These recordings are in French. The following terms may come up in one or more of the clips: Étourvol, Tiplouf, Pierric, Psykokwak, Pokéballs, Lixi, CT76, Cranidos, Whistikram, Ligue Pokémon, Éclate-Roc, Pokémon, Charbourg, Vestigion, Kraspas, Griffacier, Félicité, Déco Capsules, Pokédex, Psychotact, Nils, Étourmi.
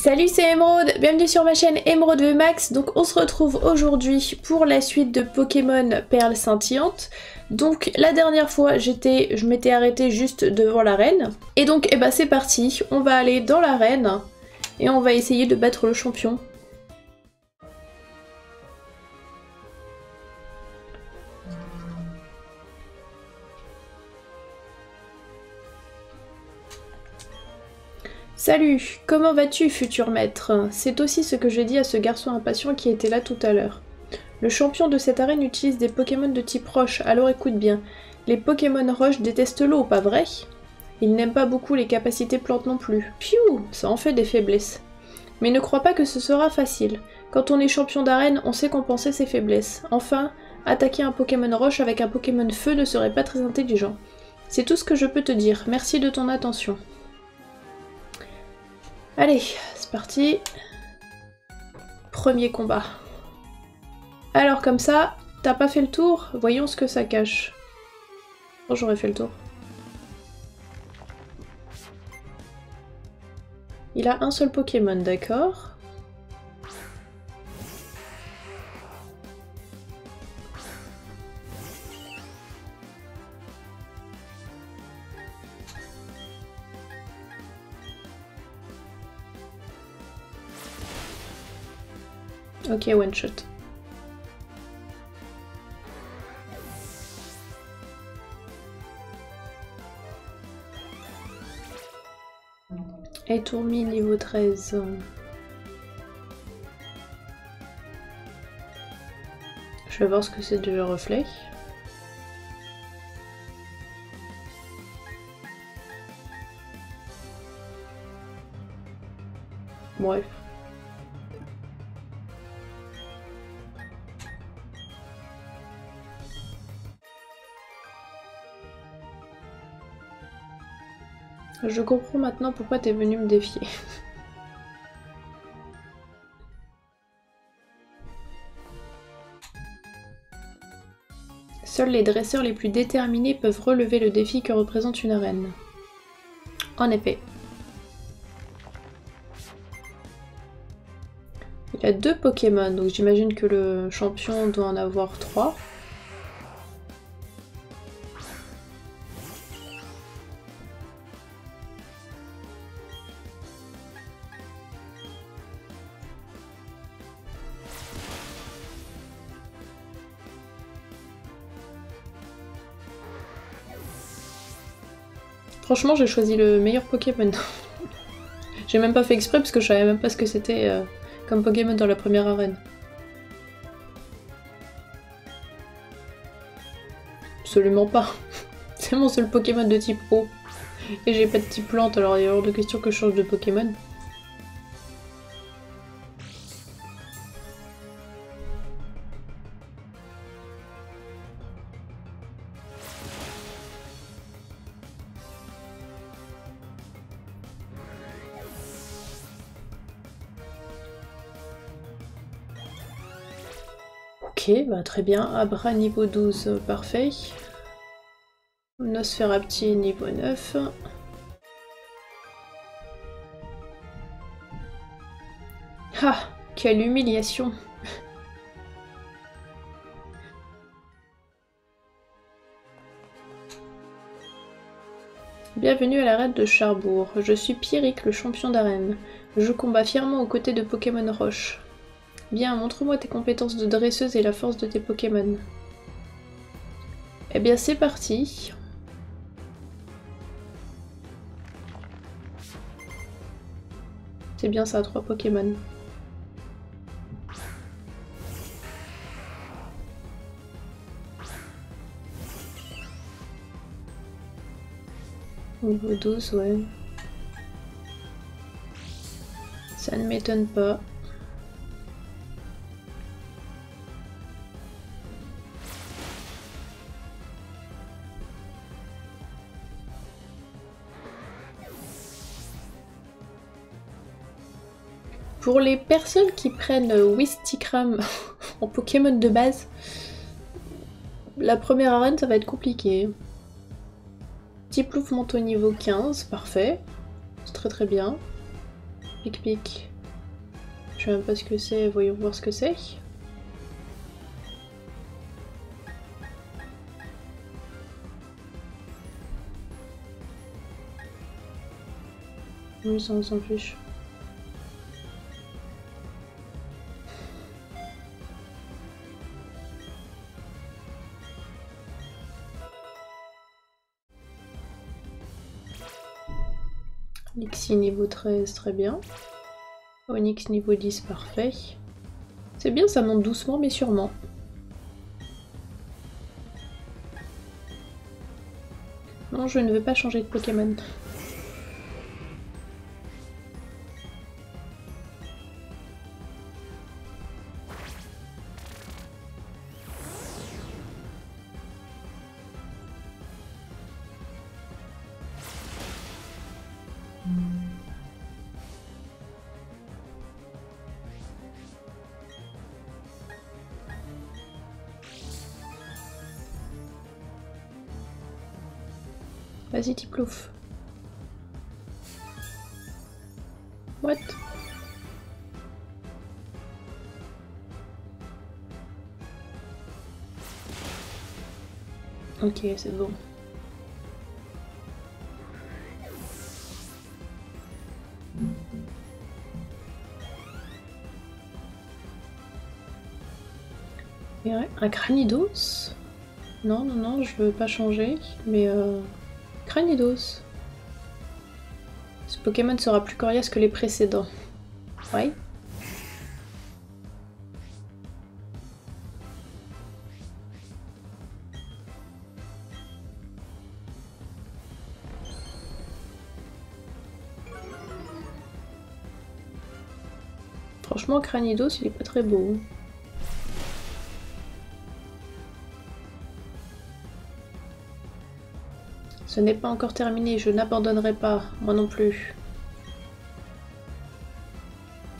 Salut, c'est Emeraude, bienvenue sur ma chaîne Emeraude VMAX. Donc on se retrouve aujourd'hui pour la suite de Pokémon Perle Scintillante. Donc la dernière fois je m'étais arrêtée juste devant l'arène. Et donc c'est parti, on va aller dans l'arène et on va essayer de battre le champion. Salut, comment vas-tu, futur maître? C'est aussi ce que j'ai dit à ce garçon impatient qui était là tout à l'heure. Le champion de cette arène utilise des Pokémon de type roche, alors écoute bien. Les Pokémon roche détestent l'eau, pas vrai? Ils n'aiment pas beaucoup les capacités plantes non plus. Piou, ça en fait des faiblesses. Mais ne crois pas que ce sera facile. Quand on est champion d'arène, on sait compenser ses faiblesses. Enfin, attaquer un Pokémon roche avec un Pokémon feu ne serait pas très intelligent. C'est tout ce que je peux te dire, merci de ton attention. Allez, c'est parti. Premier combat. Alors comme ça, t'as pas fait le tour? Voyons ce que ça cache. Oh, j'aurais fait le tour. Il a un seul Pokémon, d'accord. Ok, one shot. Étourmi niveau 13. Je vais voir ce que c'est déjà reflet. Bref. Je comprends maintenant pourquoi t'es venu me défier. Seuls les dresseurs les plus déterminés peuvent relever le défi que représente une arène. En effet. Il a deux Pokémon, donc j'imagine que le champion doit en avoir 3. Franchement, j'ai choisi le meilleur Pokémon. J'ai même pas fait exprès parce que je savais même pas ce que c'était comme Pokémon dans la première arène. Absolument pas. C'est mon seul Pokémon de type eau. Et j'ai pas de type plante, alors il est hors de question que je change de Pokémon. Ok, très bien. Abra niveau 12, parfait. Nosferapti niveau 9. Ah, quelle humiliation! Bienvenue à l'arène de Charbourg. Je suis Pierric, le champion d'arène. Je combats fièrement aux côtés de Pokémon Roche. Bien, montre-moi tes compétences de dresseuse et la force de tes Pokémon. Eh bien, c'est parti. C'est bien ça, 3 Pokémon. Niveau 12, ouais. Ça ne m'étonne pas. Pour les personnes qui prennent Whistikram en Pokémon de base, la première arène ça va être compliqué. Tiplouf monte au niveau 15, parfait, c'est très bien. Pic-pic. Je sais même pas ce que c'est, voyons voir ce que c'est. Oui, ça on s'en fiche. Lixi niveau 13, très bien. Onyx niveau 10, parfait. C'est bien, ça monte doucement mais sûrement. Non, je ne veux pas changer de Pokémon. Vas-y, Tiplouf. What? Ok, c'est bon. Et ouais, un Cranidos? Non, non, non, je veux pas changer, mais Cranidos. Ce Pokémon sera plus coriace que les précédents. Ouais. Franchement, Cranidos, il est pas très beau. Hein. Ce n'est pas encore terminé, je n'abandonnerai pas, moi non plus.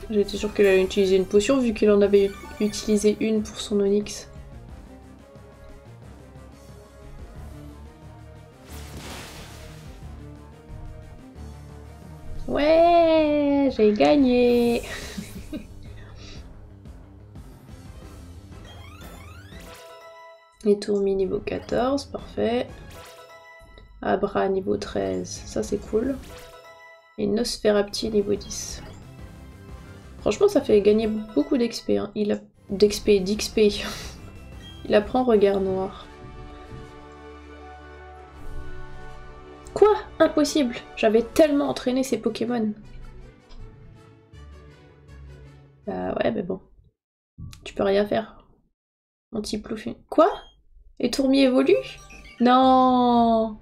J'étais sûre qu'il allait utiliser une potion vu qu'il en avait utilisé une pour son Onyx. Ouais, j'ai gagné. Étourmi niveau 14, parfait. Abra niveau 13, ça c'est cool. Et Nosferapti niveau 10. Franchement, ça fait gagner beaucoup d'XP. Hein. Il a... d'XP. Il apprend regard noir. Quoi? Impossible! J'avais tellement entraîné ces Pokémon. Bah ouais, mais bon. Tu peux rien faire. Mon petit plouf. Quoi? Étourmi évolue? Non!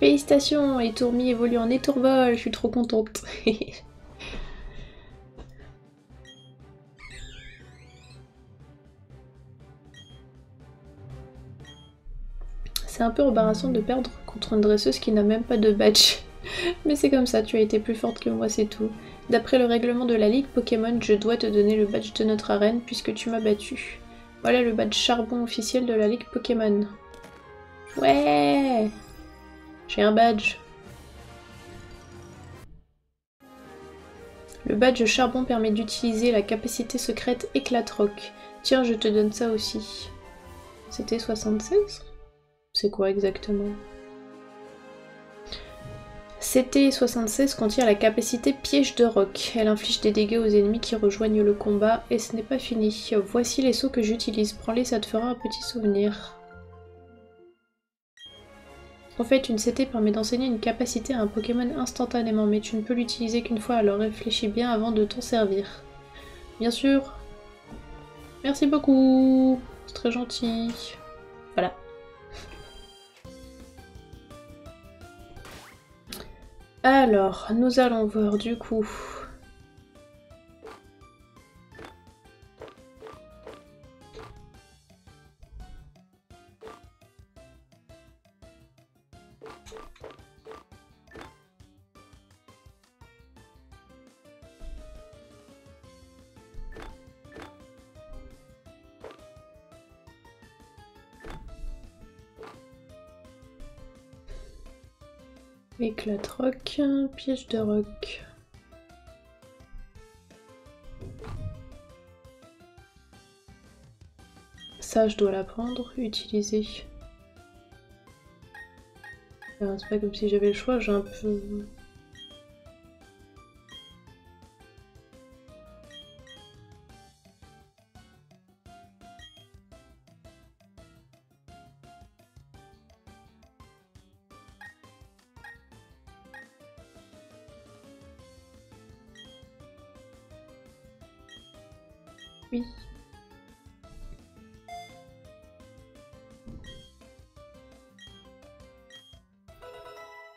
Félicitations, Étourmi évolue en Étourvol, je suis trop contente. C'est un peu embarrassant de perdre contre une dresseuse qui n'a même pas de badge. Mais c'est comme ça, tu as été plus forte que moi, c'est tout. D'après le règlement de la Ligue Pokémon, je dois te donner le badge de notre arène puisque tu m'as battu. Voilà le badge charbon officiel de la Ligue Pokémon. Ouais! J'ai un badge. Le badge charbon permet d'utiliser la capacité secrète Éclate-Roc. Tiens, je te donne ça aussi. C'était 76 ? C'est quoi exactement ? CT76 contient la capacité Piège de Roc. Elle inflige des dégâts aux ennemis qui rejoignent le combat. Et ce n'est pas fini. Voici les sauts que j'utilise. Prends-les, ça te fera un petit souvenir. En fait, une CT permet d'enseigner une capacité à un Pokémon instantanément, mais tu ne peux l'utiliser qu'une fois, alors réfléchis bien avant de t'en servir. Bien sûr. Merci beaucoup. C'est très gentil. Voilà. Alors, nous allons voir du coup... Éclate-Roc, Piège de Roc. Ça, je dois l'apprendre, utiliser. Enfin, c'est pas comme si j'avais le choix, j'ai un peu... Oui.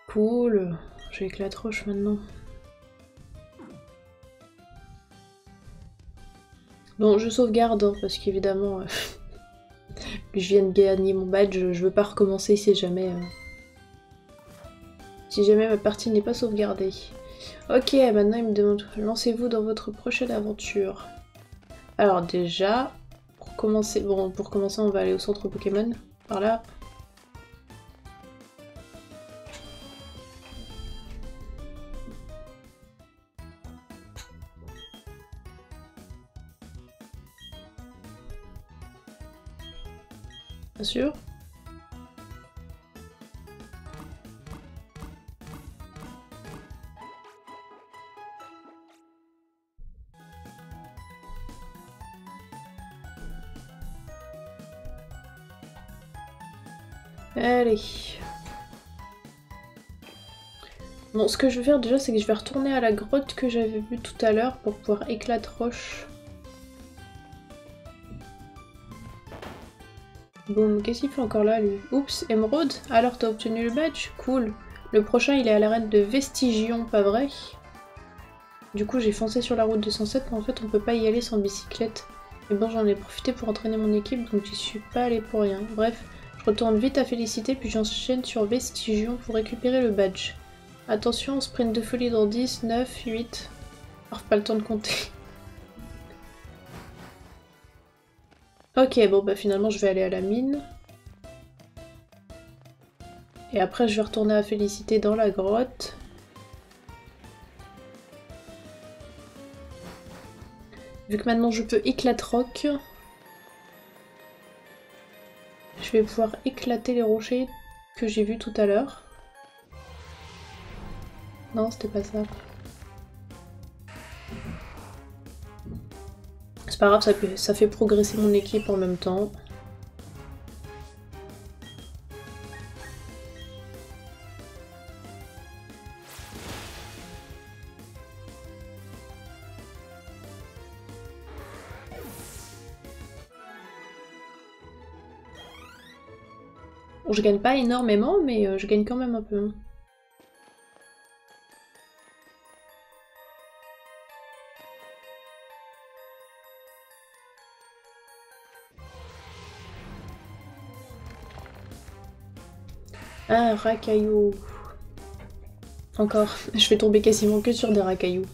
Cool, j'ai Éclate-Roche maintenant. Bon, je sauvegarde, hein, parce qu'évidemment, je viens de gagner mon badge, je veux pas recommencer si jamais ma partie n'est pas sauvegardée. Ok, maintenant il me demande, lancez-vous dans votre prochaine aventure. Alors déjà, pour commencer on va aller au centre Pokémon, par là. Bien sûr. Allez. Bon, ce que je vais faire déjà, c'est que je vais retourner à la grotte que j'avais vue tout à l'heure pour pouvoir Éclate-Roche. Bon, qu'est-ce qu'il fait encore là, lui? Oups, Emeraude? Alors t'as obtenu le badge? Cool. Le prochain, il est à l'arène de Vestigion, pas vrai? Du coup, j'ai foncé sur la route 207, mais en fait, on peut pas y aller sans bicyclette. Et bon, j'en ai profité pour entraîner mon équipe, donc j'y suis pas allée pour rien. Bref, je retourne vite à Félicité, puis j'enchaîne sur Vestigion pour récupérer le badge. Attention, on sprint de folie dans 10, 9, 8... Alors, pas le temps de compter. Ok, bon bah finalement je vais aller à la mine. Et après je vais retourner à Félicité dans la grotte. Vu que maintenant je peux Éclate-Roc, je vais pouvoir éclater les rochers que j'ai vus tout à l'heure. Non, c'était pas ça. C'est pas grave, ça fait progresser mon équipe en même temps. Bon, je gagne pas énormément, mais je gagne quand même un peu. Ah, Racaillou. Encore, je vais tomber quasiment que sur des Racaillou.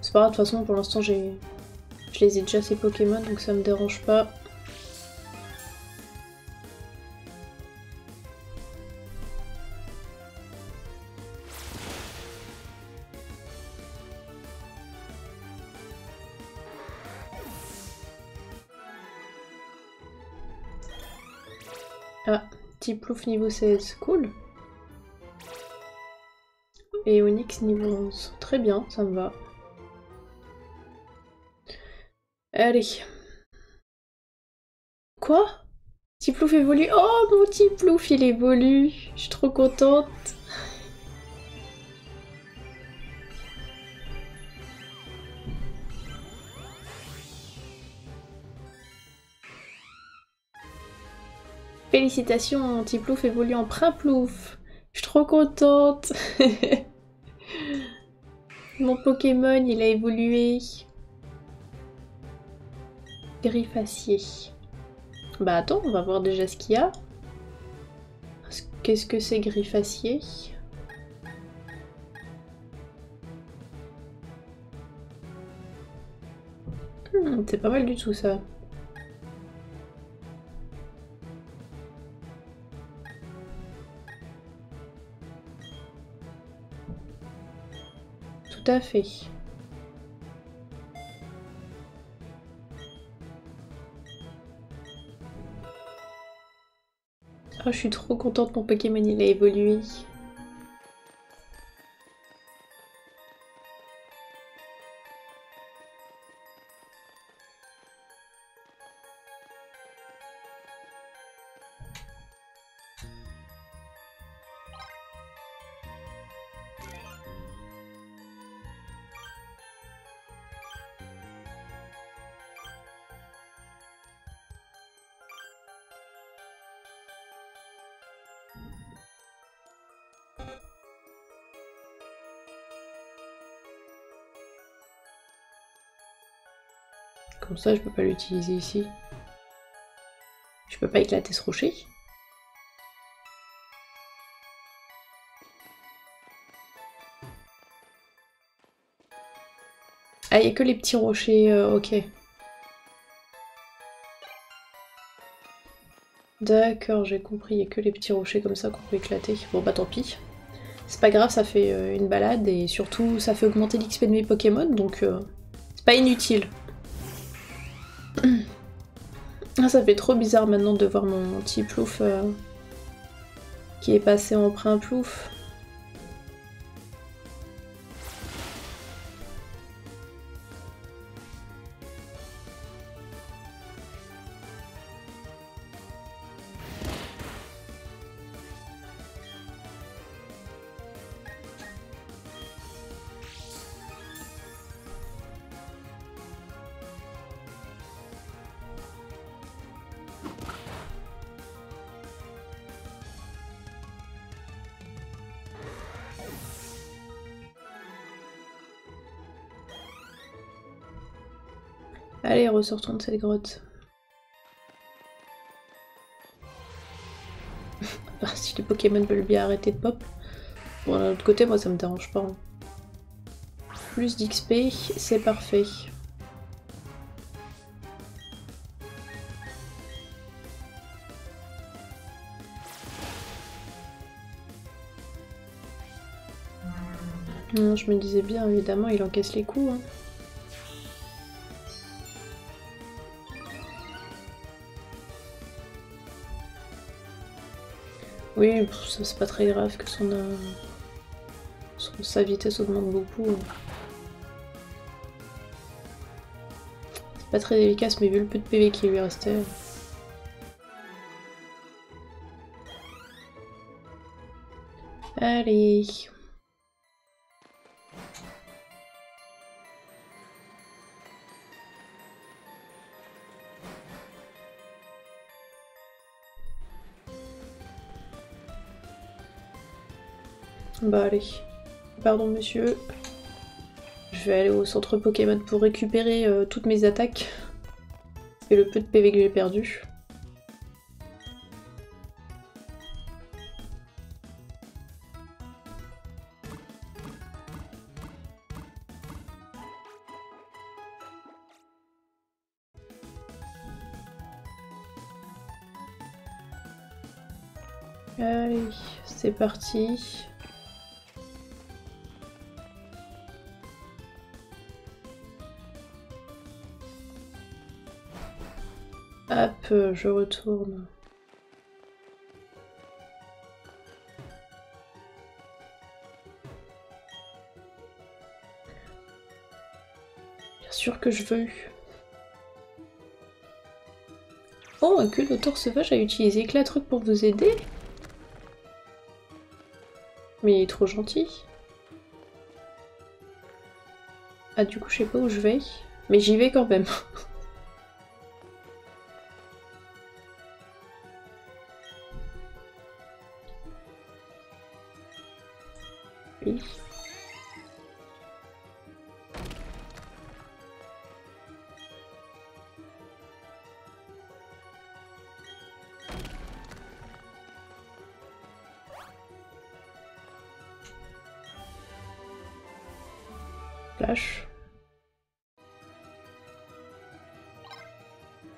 C'est pas grave, de toute façon, pour l'instant, je les ai déjà ces Pokémon, donc ça me dérange pas. Ah, Tiplouf niveau 16, cool. Et Onyx niveau 11. Très bien, ça me va. Allez. Quoi? Tiplouf évolue. Oh, mon Tiplouf, il évolue. Je suis trop contente. Félicitations, mon Tiplouf évolue en Prinplouf. Je suis trop contente. Mon Pokémon, il a évolué. Griffacier. Bah attends, on va voir déjà ce qu'il y a. Qu'est-ce que c'est Griffacier? C'est pas mal du tout ça. à fait. Oh, je suis trop contente, mon Pokémon il a évolué. Comme ça, je peux pas l'utiliser ici. Je peux pas éclater ce rocher. Ah, il n'y a que les petits rochers, ok. D'accord, j'ai compris, il n'y a que les petits rochers comme ça qu'on peut éclater. Bon bah tant pis. C'est pas grave, ça fait une balade et surtout ça fait augmenter l'XP de mes Pokémon, donc c'est pas inutile. Ah, ça fait trop bizarre maintenant de voir mon Tiplouf qui est passé en Prinplouf. Allez, ressortons de cette grotte. Si les Pokémon veulent bien arrêter de pop. Bon, d'un autre côté, moi ça me dérange pas. Hein. Plus d'XP, c'est parfait. Je me disais bien, évidemment, il encaisse les coups. Hein. Oui, ça c'est pas très grave que sa vitesse augmente beaucoup. C'est pas très efficace, mais vu le peu de PV qui lui restait... Allez. Bah allez, pardon monsieur, je vais aller au centre Pokémon pour récupérer toutes mes attaques et le peu de PV que j'ai perdu. Allez, c'est parti. Hop, je retourne. Bien sûr que je veux. Oh, un cul d'auteur sauvage a utilisé Éclate-Roc pour vous aider. Mais il est trop gentil. Ah, du coup, je sais pas où je vais. Mais j'y vais quand même. Flash.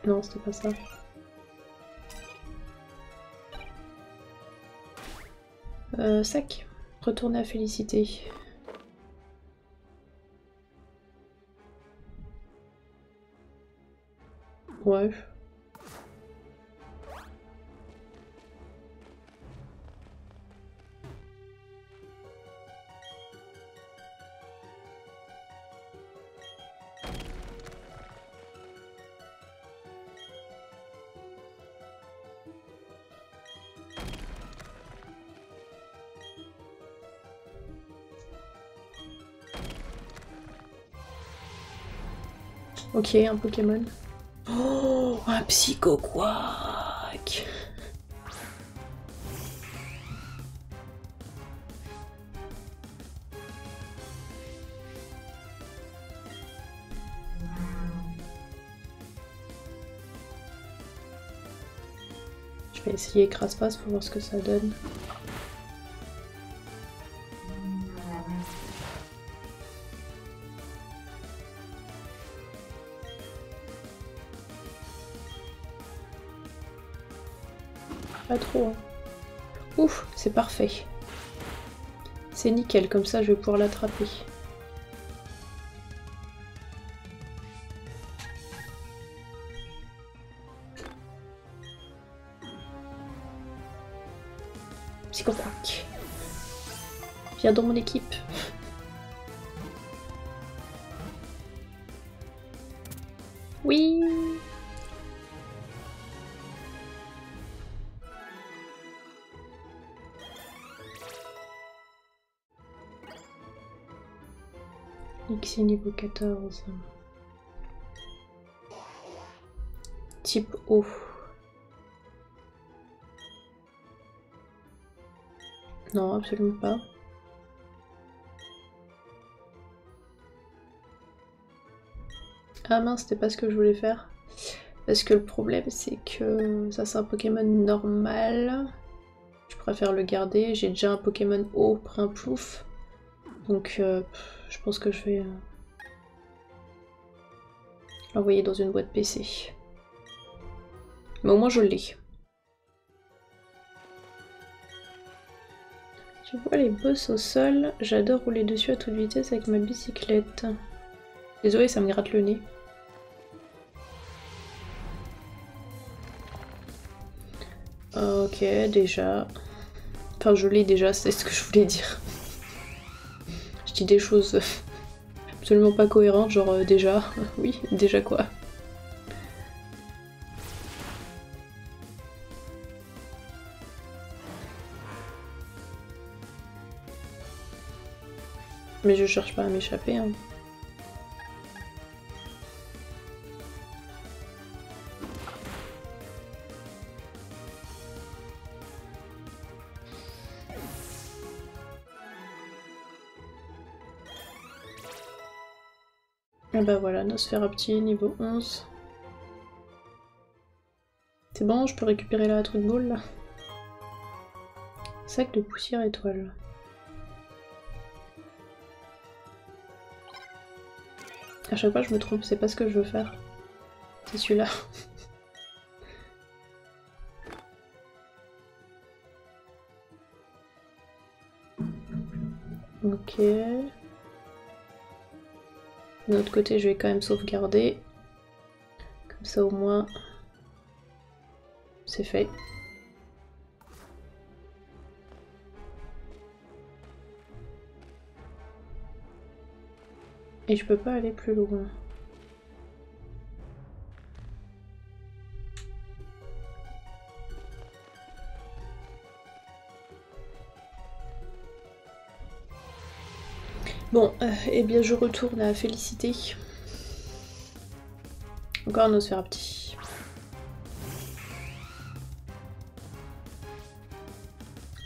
Non, c'était pas ça. Sac. Retourner à Félicité. Bref. Ok, un Pokémon. Oh, un Psykokwak. Je vais essayer Kraspas pour voir ce que ça donne. Pas trop, hein. Ouf, c'est parfait. C'est nickel, comme ça je vais pouvoir l'attraper. Psychotact. Viens dans mon équipe. Oui. Onyx niveau 14. Type O. Non, absolument pas. Ah mince, c'était pas ce que je voulais faire. Parce que le problème, c'est que ça c'est un Pokémon normal. Je préfère le garder. J'ai déjà un Pokémon O, Prinplouf. Donc je pense que je vais l'envoyer dans une boîte PC. Mais au moins je l'ai. Tu vois les boss au sol, j'adore rouler dessus à toute vitesse avec ma bicyclette. Désolée, ça me gratte le nez. Ok, déjà. Enfin, je l'ai déjà, c'est ce que je voulais dire. Des choses absolument pas cohérentes, genre déjà, oui, déjà quoi. Mais je cherche pas à m'échapper, hein. Ah bah voilà, Nosferapti, niveau 11. C'est bon, je peux récupérer la truc ball là. Sac de poussière étoile. À chaque fois je me trompe, c'est pas ce que je veux faire. C'est celui-là. Ok. De l'autre côté, je vais quand même sauvegarder. Comme ça, au moins, c'est fait. Et je peux pas aller plus loin. Bon, eh bien je retourne à Félicité. Encore un Nosferapti.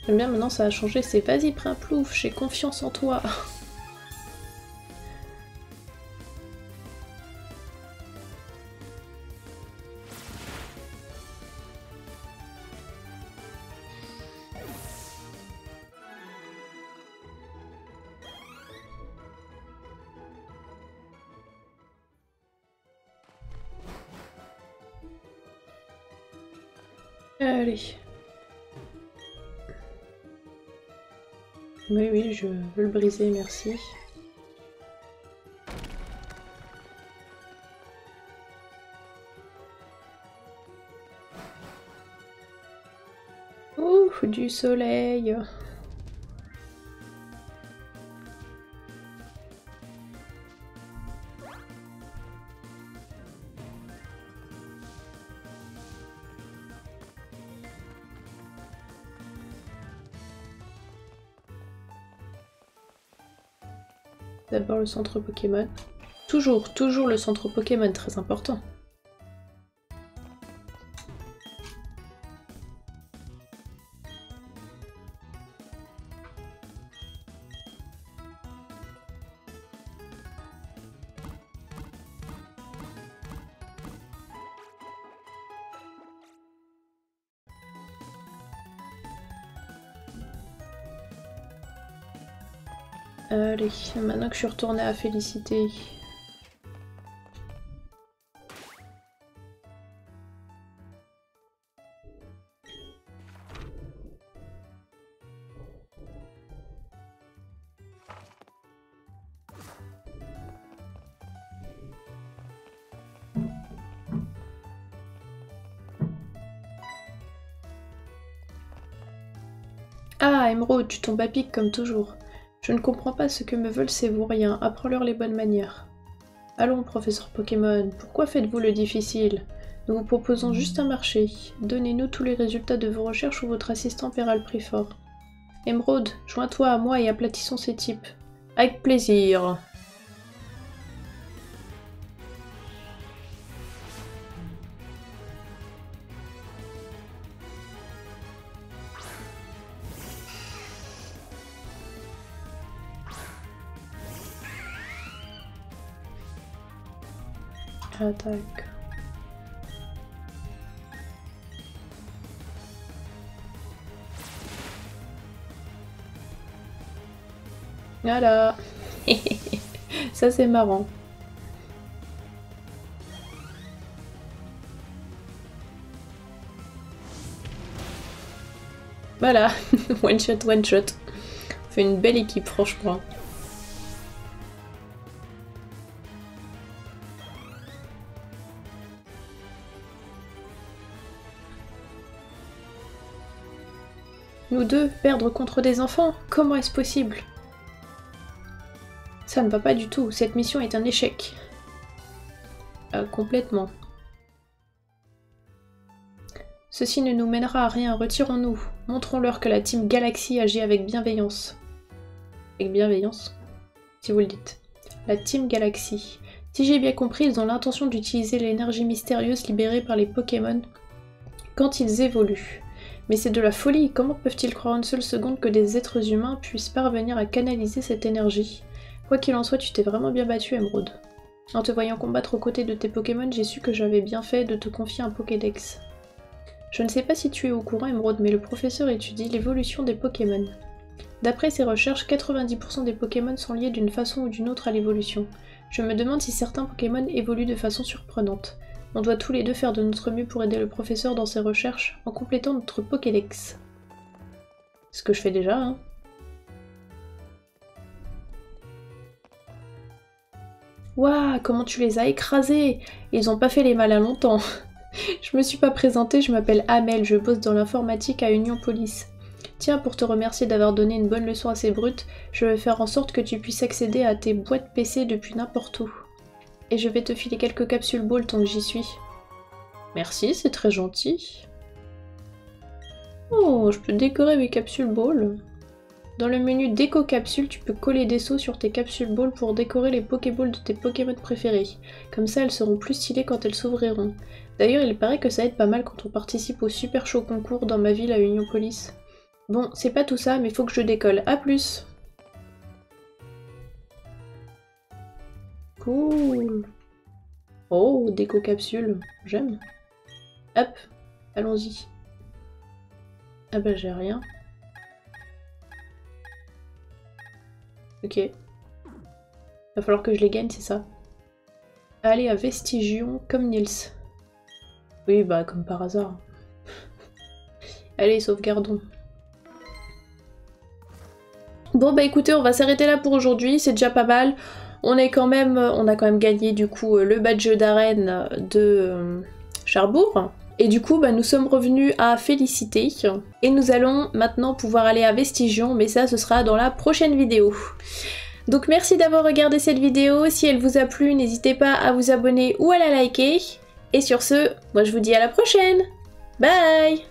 J'aime bien maintenant, ça a changé, c'est vas-y Prinplouf, j'ai confiance en toi. Allez. Oui, oui, je veux le briser, merci. Ouf, du soleil. D'abord le centre Pokémon. Toujours le centre Pokémon, très important. Allez, maintenant que je suis retournée à Félicité. Ah, Emeraude, tu tombes à pic comme toujours. Je ne comprends pas ce que me veulent ces vauriens, apprends-leur les bonnes manières. Allons, professeur Pokémon, pourquoi faites-vous le difficile? Nous vous proposons juste un marché. Donnez-nous tous les résultats de vos recherches ou votre assistant paiera le prix fort. Emeraude, joins-toi à moi et aplatissons ces types. Avec plaisir! Attaque. Voilà. Ça c'est marrant. Voilà. One shot, one shot. On fait une belle équipe franchement. Nous deux, perdre contre des enfants? Comment est-ce possible? Ça ne va pas du tout, cette mission est un échec. Complètement. Ceci ne nous mènera à rien, retirons-nous. Montrons-leur que la Team Galaxy agit avec bienveillance. Avec bienveillance, si vous le dites. La Team Galaxy. Si j'ai bien compris, ils ont l'intention d'utiliser l'énergie mystérieuse libérée par les Pokémon quand ils évoluent. Mais c'est de la folie, comment peuvent-ils croire une seule seconde que des êtres humains puissent parvenir à canaliser cette énergie? Quoi qu'il en soit, tu t'es vraiment bien battu, Emeraude. En te voyant combattre aux côtés de tes Pokémon, j'ai su que j'avais bien fait de te confier un Pokédex. Je ne sais pas si tu es au courant, Emeraude, mais le professeur étudie l'évolution des Pokémon. D'après ses recherches, 90% des Pokémon sont liés d'une façon ou d'une autre à l'évolution. Je me demande si certains Pokémon évoluent de façon surprenante. On doit tous les deux faire de notre mieux pour aider le professeur dans ses recherches en complétant notre Pokédex. Ce que je fais déjà, hein. Waouh, comment tu les as écrasés! Ils ont pas fait les malins longtemps. Je me suis pas présentée, je m'appelle Amel, je bosse dans l'informatique à Unionpolis. Tiens, pour te remercier d'avoir donné une bonne leçon à ces brutes, je vais faire en sorte que tu puisses accéder à tes boîtes PC depuis n'importe où. Et je vais te filer quelques capsules ball tant que j'y suis. Merci, c'est très gentil. Oh, je peux décorer mes capsules ball. Dans le menu Déco Capsules, tu peux coller des seaux sur tes capsules ball pour décorer les Pokéballs de tes Pokémon préférés. Comme ça, elles seront plus stylées quand elles s'ouvriront. D'ailleurs, il paraît que ça aide pas mal quand on participe au super show concours dans ma ville à Unionpolis. Bon, c'est pas tout ça, mais faut que je décolle. A plus! Cool. Oh, déco capsule, j'aime. Hop, allons-y. Ah bah j'ai rien. Ok. Va falloir que je les gagne, c'est ça. Aller à Vestigion comme Nils. Oui, bah comme par hasard. Allez, sauvegardons. Bon bah écoutez, on va s'arrêter là pour aujourd'hui, c'est déjà pas mal. On a quand même gagné du coup le badge d'arène de Charbourg Et du coup, bah, nous sommes revenus à Félicité. Et nous allons maintenant pouvoir aller à Vestigion, mais ça, ce sera dans la prochaine vidéo. Donc merci d'avoir regardé cette vidéo. Si elle vous a plu, n'hésitez pas à vous abonner ou à la liker. Et sur ce, moi je vous dis à la prochaine. Bye!